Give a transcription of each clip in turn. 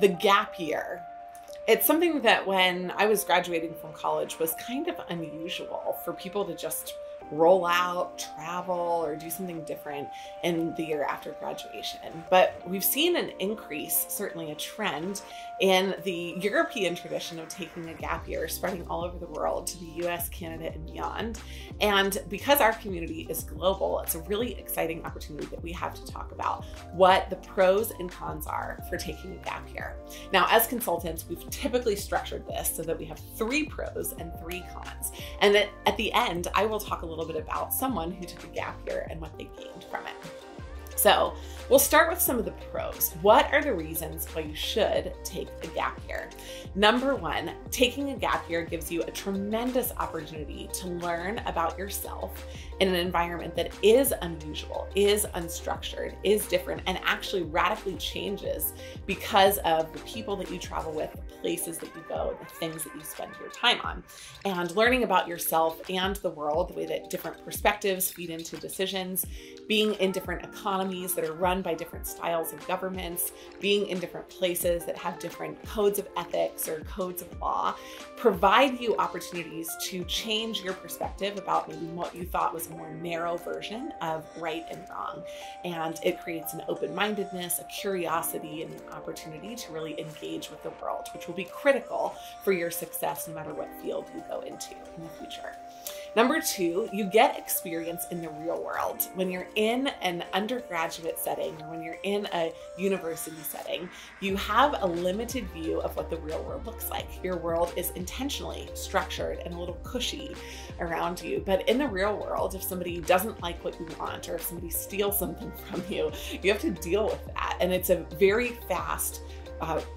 the gap year. It's something that when I was graduating from college was kind of unusual for people to just roll out, travel, or do something different in the year after graduation. But we've seen an increase, certainly a trend, in the European tradition of taking a gap year, spreading all over the world to the US, Canada, and beyond. And because our community is global, it's a really exciting opportunity that we have to talk about what the pros and cons are for taking a gap year. Now, as consultants, we've typically structured this so that we have 3 pros and 3 cons. And at the end, I will talk a little bit about someone who took a gap year and what they gained from it. So we'll start with some of the pros. What are the reasons why you should take a gap year? Number 1, taking a gap year gives you a tremendous opportunity to learn about yourself in an environment that is unusual, is unstructured, is different, and actually radically changes because of the people that you travel with, the places that you go, and the things that you spend your time on. And learning about yourself and the world, the way that different perspectives feed into decisions, being in different economies that are run by different styles of governments, being in different places that have different codes of ethics or codes of law, provide you opportunities to change your perspective about maybe what you thought was a more narrow version of right and wrong. And it creates an open-mindedness, a curiosity, and an opportunity to really engage with the world, which will be critical for your success no matter what field you go into in the future. Number 2, you get experience in the real world. When you're in an undergraduate setting or when you're in a university setting, you have a limited view of what the real world looks like. Your world is intentionally structured and a little cushy around you. But in the real world, if somebody doesn't like what you want or if somebody steals something from you, you have to deal with that. And it's a very fast,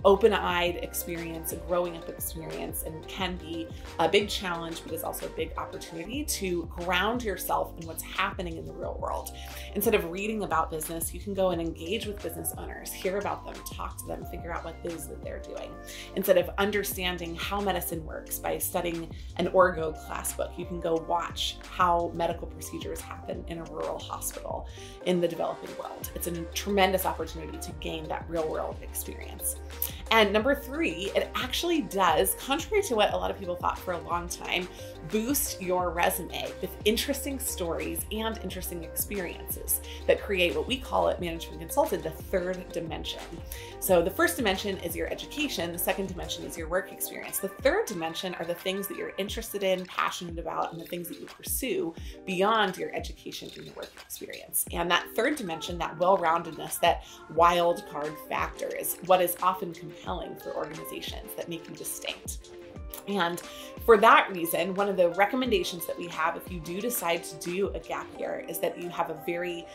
open-eyed experience, a growing up experience, and can be a big challenge, but is also a big opportunity to ground yourself in what's happening in the real world. Instead of reading about business, you can go and engage with business owners, hear about them, talk to them, figure out what it is that they're doing. Instead of understanding how medicine works by studying an orgo class book, you can go watch how medical procedures happen in a rural hospital in the developing world. It's a tremendous opportunity to gain that real-world experience. And number 3, it actually does, contrary to what a lot of people thought for a long time, boost your resume with interesting stories and interesting experiences that create what we call at Management Consulted the 3rd dimension. So the first dimension is your education, the 2nd dimension is your work experience. The 3rd dimension are the things that you're interested in, passionate about, and the things that you pursue beyond your education and your work experience. And that 3rd dimension, that well-roundedness, that wild card factor is what is often compelling for organizations that make you distinct. And for that reason, one of the recommendations that we have if you do decide to do a gap year is that you have a very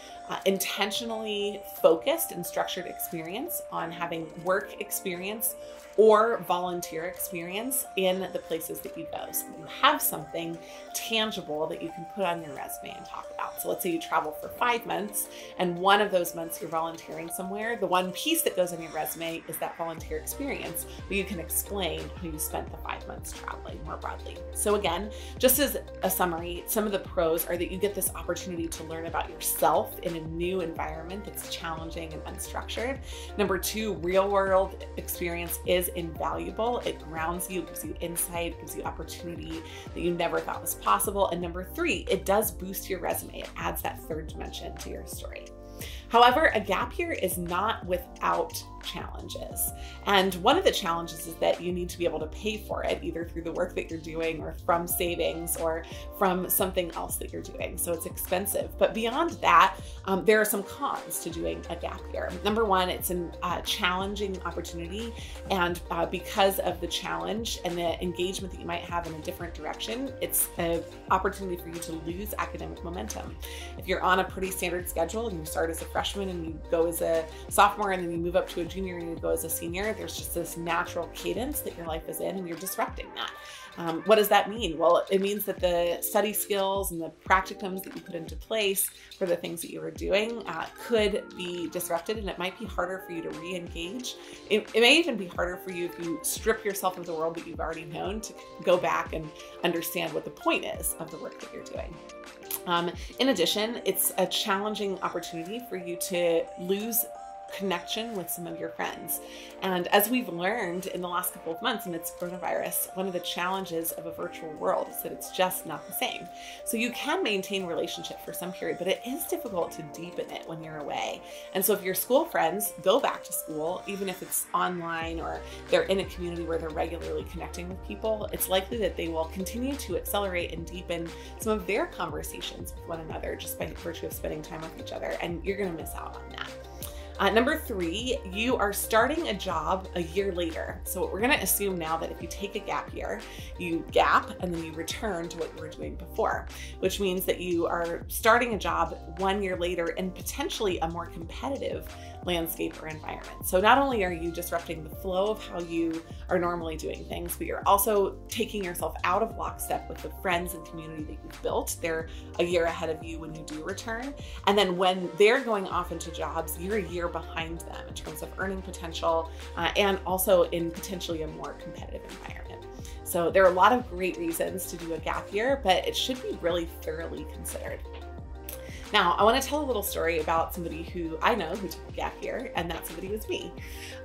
intentionally focused and structured experience on having work experience or volunteer experience in the places that you go. So you have something tangible that you can put on your resume and talk about. So let's say you travel for 5 months and one of those months you're volunteering somewhere. The one piece that goes on your resume is that volunteer experience where you can explain how you spent the 5 months traveling more broadly. So again, just as a summary, some of the pros are that you get this opportunity to learn about yourself in a new environment that's challenging and unstructured. Number 2, real world experience is invaluable. It grounds you, gives you insight, gives you opportunity that you never thought was possible. And number 3, it does boost your resume. It adds that 3rd dimension to your story. However, a gap year is not without challenges. And one of the challenges is that you need to be able to pay for it either through the work that you're doing or from savings or from something else that you're doing. So it's expensive. But beyond that, there are some cons to doing a gap year. Number 1, it's a challenging opportunity. And because of the challenge and the engagement that you might have in a different direction, it's an opportunity for you to lose academic momentum. If you're on a pretty standard schedule and you start as a freshman and you go as a sophomore and then you move up to a junior and you go as a senior, there's just this natural cadence that your life is in and you're disrupting that. What does that mean? Well, it means that the study skills and the practicums that you put into place for the things that you were doing could be disrupted, and it might be harder for you to re-engage. It may even be harder for you if you strip yourself of the world that you've already known to go back and understand what the point is of the work that you're doing. In addition, it's a challenging opportunity for you to lose connection with some of your friends. And as we've learned in the last couple of months amidst coronavirus, one of the challenges of a virtual world is that it's just not the same. So you can maintain relationship for some period, but it is difficult to deepen it when you're away. And so if your school friends go back to school, even if it's online or they're in a community where they're regularly connecting with people, it's likely that they will continue to accelerate and deepen some of their conversations with one another just by virtue of spending time with each other, and you're going to miss out on that. Number 3, you are starting a job a year later. So we're going to assume now that if you take a gap year, you gap and then you return to what you were doing before, which means that you are starting a job 1 year later in potentially a more competitive landscape or environment. So not only are you disrupting the flow of how you are normally doing things, but you're also taking yourself out of lockstep with the friends and community that you've built. They're a year ahead of you when you do return. And then when they're going off into jobs, you're a year behind them in terms of earning potential and also in potentially a more competitive environment. So there are a lot of great reasons to do a gap year, but it should be really thoroughly considered. Now, I want to tell a little story about somebody who I know who took a gap year, and that somebody was me.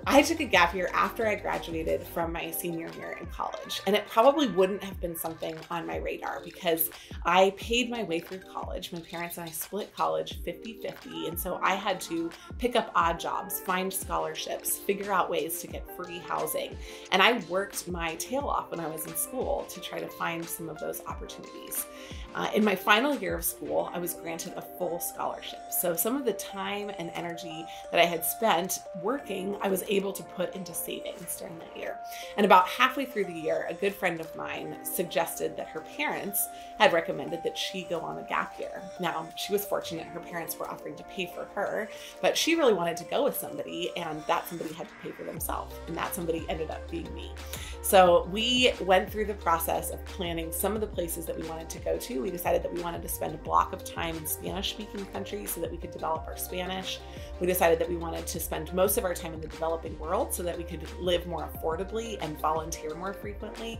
I took a gap year after I graduated from my senior year in college, and it probably wouldn't have been something on my radar because I paid my way through college. My parents and I split college 50-50, and so I had to pick up odd jobs, find scholarships, figure out ways to get free housing, and I worked my tail off when I was in school to try to find some of those opportunities. In my final year of school, I was granted a full scholarship. So some of the time and energy that I had spent working, I was able to put into savings during that year. And about halfway through the year, a good friend of mine suggested that her parents had recommended that she go on a gap year. Now, she was fortunate her parents were offering to pay for her, but she really wanted to go with somebody, and that somebody had to pay for themselves. And that somebody ended up being me. So we went through the process of planning some of the places that we wanted to go to. We decided that we wanted to spend a block of time in Spanish-speaking countries so that we could develop our Spanish. We decided that we wanted to spend most of our time in the developing world so that we could live more affordably and volunteer more frequently.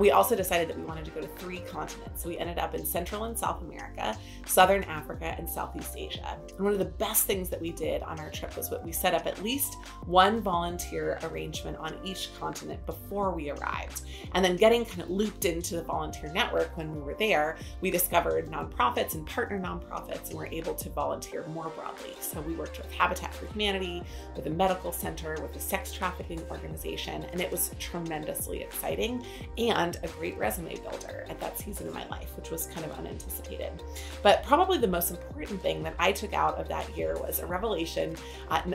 We also decided that we wanted to go to 3 continents. So we ended up in Central and South America, Southern Africa, and Southeast Asia. And one of the best things that we did on our trip was that we set up at least 1 volunteer arrangement on each continent before we arrived. And then getting kind of looped into the volunteer network when we were there, we discovered nonprofits and partner nonprofits and were able to volunteer more broadly. So we worked with Habitat for Humanity, with a medical center, with a sex trafficking organization, and it was tremendously exciting and a great resume builder at that season of my life, which was kind of unanticipated. But probably the most important thing that I took out of that year was a revelation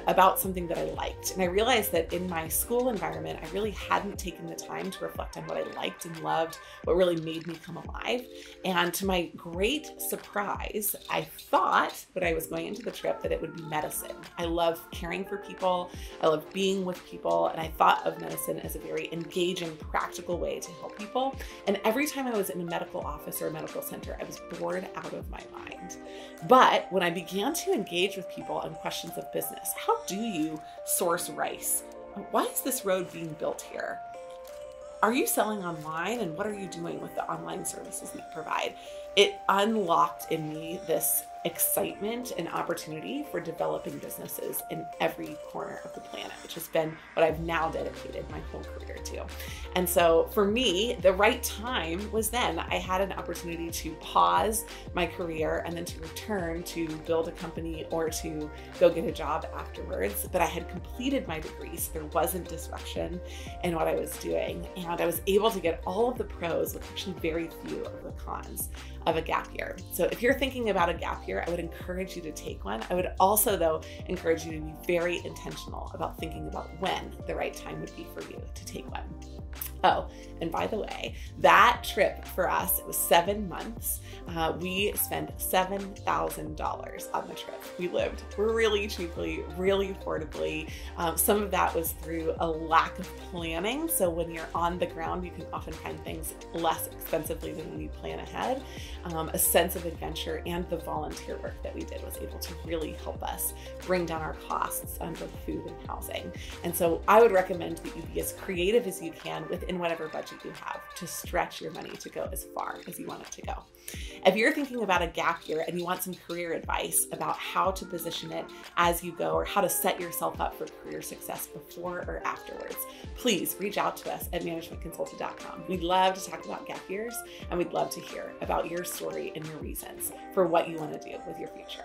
about something that I liked. And I realized that in my school environment, I really hadn't taken the time to reflect on what I liked and loved, what really made me come alive. And to my great surprise, I thought when I was going into the trip that it would be medicine. I love caring for people. I love being with people. And I thought of medicine as a very engaging, practical way to help people. And every time I was in a medical office or a medical center, I was bored out of my mind. But when I began to engage with people on questions of business, how do you source rice? Why is this road being built here? Are you selling online, and what are you doing with the online services you provide? It unlocked in me this excitement and opportunity for developing businesses in every corner of the planet, which has been what I've now dedicated my whole career to. And so for me, the right time was then. I had an opportunity to pause my career and then to return to build a company or to go get a job afterwards. But I had completed my degree, so there wasn't disruption in what I was doing. And I was able to get all of the pros with actually very few of the cons of a gap year. So if you're thinking about a gap year, I would encourage you to take one. I would also, though, encourage you to be very intentional about thinking about when the right time would be for you to take one. Oh, and by the way, that trip for us, it was 7 months. We spent $7,000 on the trip. We lived really cheaply, really affordably. Some of that was through a lack of planning. So when you're on the ground, you can often find things less expensively than when you plan ahead. A sense of adventure and the volunteer volunteer work that we did was able to really help us bring down our costs on both food and housing. And so I would recommend that you be as creative as you can within whatever budget you have to stretch your money to go as far as you want it to go. If you're thinking about a gap year and you want some career advice about how to position it as you go or how to set yourself up for career success before or afterwards, please reach out to us at managementconsulted.com. We'd love to talk about gap years, and we'd love to hear about your story and your reasons for what you want to do with your future.